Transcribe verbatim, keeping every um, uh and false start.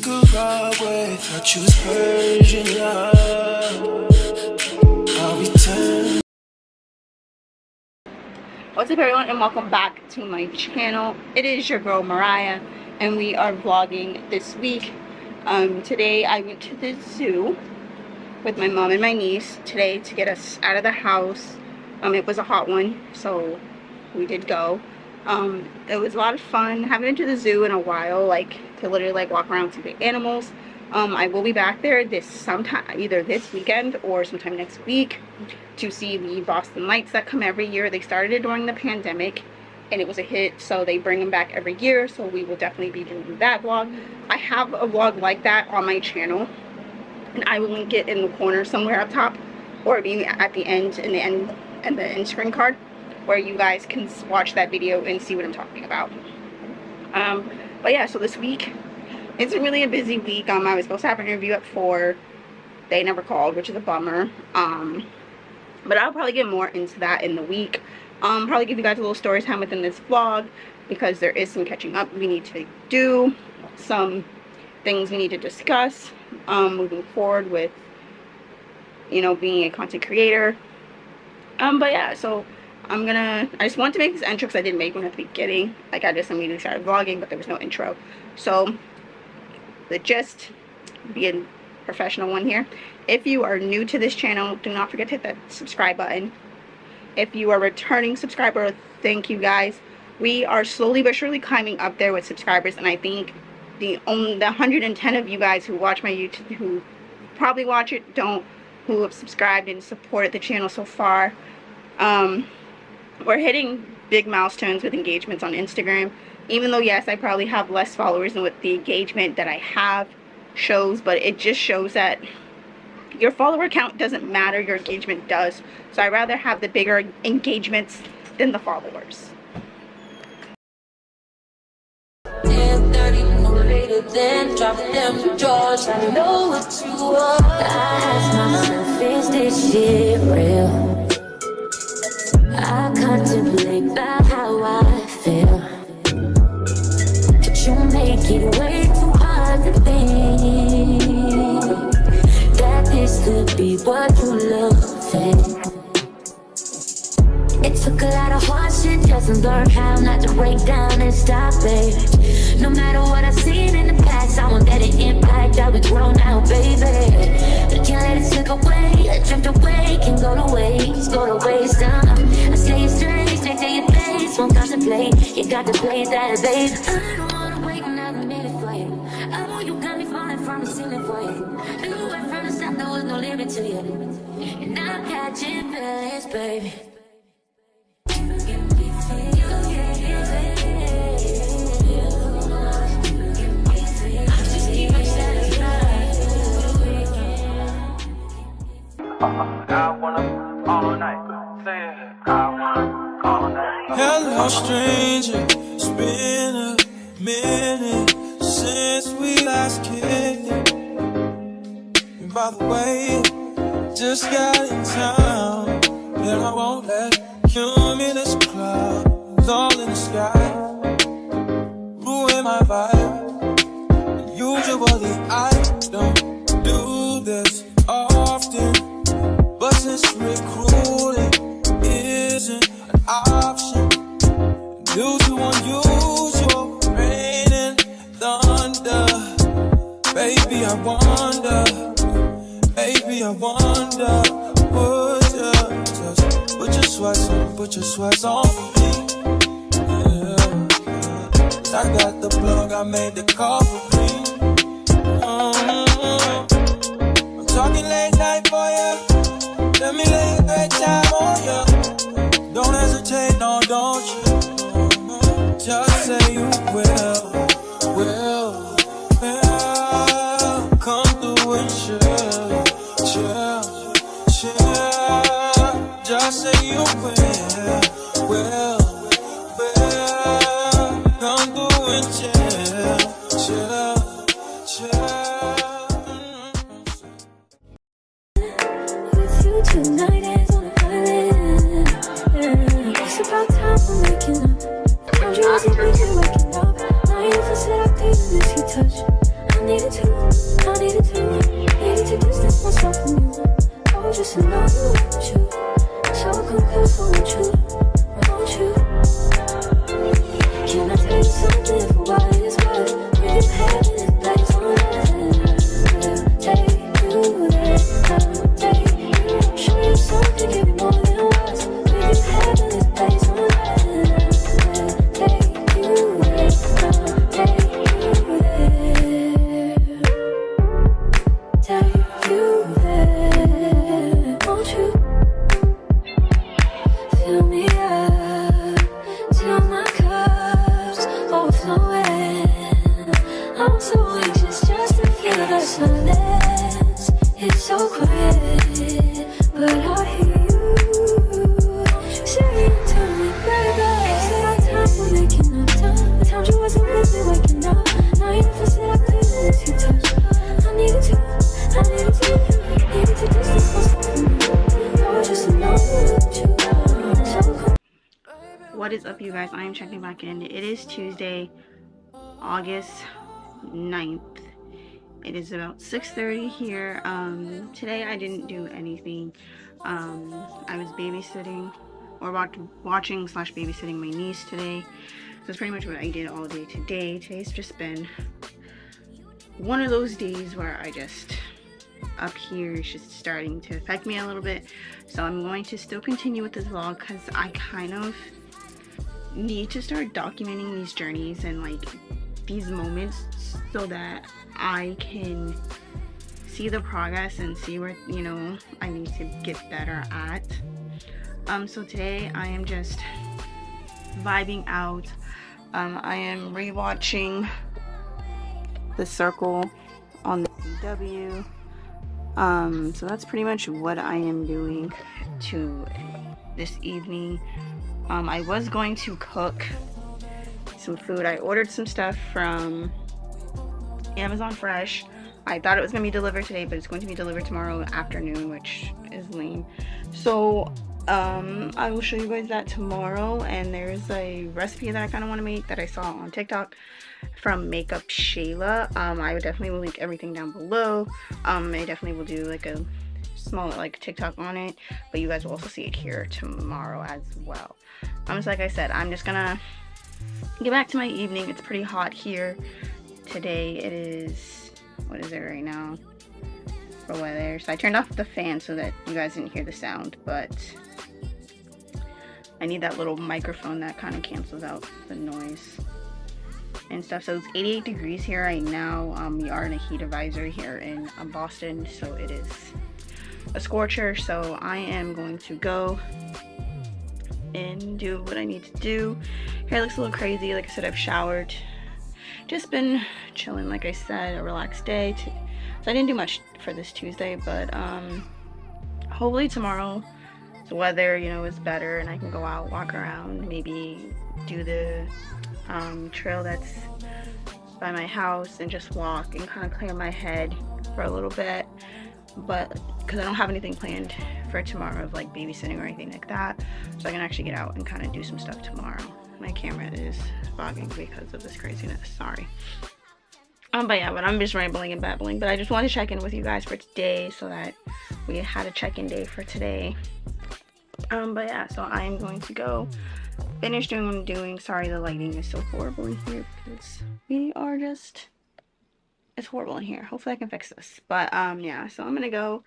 could ride with. Thought you was Persian love. I'll return. What's up, everyone, and welcome back to my channel. It is your girl Mariah, and we are vlogging this week. Um, today I went to the zoo with my mom and my niece today to get us out of the house. Um, it was a hot one, so we did go. Um, it was a lot of fun. Haven't been to the zoo in a while, like to literally like walk around and see the animals. Um, I will be back there this sometime, either this weekend or sometime next week, to see the Boston Lights that come every year. They started it during the pandemic, and it was a hit, so they bring them back every year. So we will definitely be doing that vlog. I have a vlog like that on my channel, and I will link it in the corner somewhere up top, or maybe at the end in the end and the end screen card, where you guys can watch that video and see what I'm talking about. Um, but yeah, so this week isn't really a busy week. Um, I was supposed to have an interview at four. They never called, which is a bummer. Um, but I'll probably get more into that in the week. Um, probably give you guys a little story time within this vlog, because there is some catching up we need to do, some things we need to discuss, um, moving forward with, you know, being a content creator. Um, but yeah, so I'm gonna, I just wanted to make this intro because I didn't make one at the beginning. Like, I just immediately started vlogging, but there was no intro. So, the gist, being a professional one here. If you are new to this channel, do not forget to hit that subscribe button. If you are a returning subscriber, thank you guys. We are slowly but surely climbing up there with subscribers, and I think the only the one hundred ten of you guys who watch my YouTube, who probably watch it, don't, who have subscribed and supported the channel so far. Um, we're hitting big milestones with engagements on Instagram, even though, yes, I probably have less followers than what the engagement that I have shows, but it just shows that your follower count doesn't matter, your engagement does. So I'd rather have the bigger engagements than the followers. Then drop them jaws. I know what you are. I ask myself, is this shit real? I contemplate about how I feel, but you make it way too hard to think that this could be what you love. It took a lot of hard shit just to learn how not to break down and stop it. No matter what I've seen in the past, I won't let it impact how we grow now, baby. But can't let it slip away, I drift away, can go to waste, go to waste. Uh, I stay straight, straight to your face, won't contemplate. You got to play that, babe. I don't wanna wait another minute for you. I know you got me falling from the ceiling for you. You went from the south, there was no limit to you, and I'm catching feelings, baby. I wanna all night. Say it. I wanna all night. Hello, stranger. It's been a minute since we last kicked it. And by the way, just got in town, and I won't let you in this club. It's all in the sky, ruin my vibe. Usually I don't do this often, but since recruiting isn't an option, due to unusual rain and thunder, baby, I wonder, baby, I wonder, would you just put your sweats on, put your sweats on for me? Yeah. I got the plug, I made the call for me. Mm-hmm. I'm talking late night for you. Let me lay a great time on you. Don't hesitate, no, don't you. Just say you will, will, will. Come through and chill, chill, chill. Just say you will, will, will. Come through and chill, chill, chill. Tonight is on a island. It's about time for waking up. I'm dreaming of waking up. Now you said I did. What is up, you guys? I am checking back in. It is Tuesday, August ninth. It is about six thirty here. Um, today I didn't do anything. Um, I was babysitting or watch, watching slash babysitting my niece today. So that's pretty much what I did all day today. Today's just been one of those days where I just, up here is just starting to affect me a little bit. So I'm going to still continue with this vlog because I kind of need to start documenting these journeys and like these moments so that I can see the progress and see where, you know, I need to get better at. Um so today I am just vibing out. um I am rewatching The Circle on the C W. Um so that's pretty much what I am doing to this evening. Um, I was going to cook some food. I ordered some stuff from Amazon Fresh. I thought it was going to be delivered today, but it's going to be delivered tomorrow afternoon, which is lame. So um, I will show you guys that tomorrow. And there's a recipe that I kind of want to make that I saw on TikTok from Makeup Shayla. Um, I would definitely will link everything down below. Um, I definitely will do like a small like TikTok on it, but you guys will also see it here tomorrow as well. Um, just like I said, I'm just gonna get back to my evening. It's pretty hot here today. It is, what is it right now for weather? So I turned off the fan so that you guys didn't hear the sound, but I need that little microphone that kind of cancels out the noise and stuff. So it's eighty-eight degrees here right now. Um, we are in a heat advisory here in um, Boston, so it is a scorcher. So I am going to go and do what I need to do. Hair looks a little crazy. Like I said, I've showered, just been chilling. Like I said, a relaxed day too. So I didn't do much for this Tuesday, but um hopefully tomorrow the weather, you know, is better and I can go out, walk around, maybe do the um trail that's by my house and just walk and kind of clear my head for a little bit. But because I don't have anything planned for tomorrow of like babysitting or anything like that, so I can actually get out and kind of do some stuff tomorrow. My camera is fogging because of this craziness, sorry. Um but yeah, but I'm just rambling and babbling, but I just wanted to check in with you guys for today so that we had a check-in day for today. Um but yeah, so I am going to go finish doing what I'm doing. Sorry, the lighting is so horrible in here because we are just, it's horrible in here. Hopefully I can fix this, but um yeah, so I'm gonna go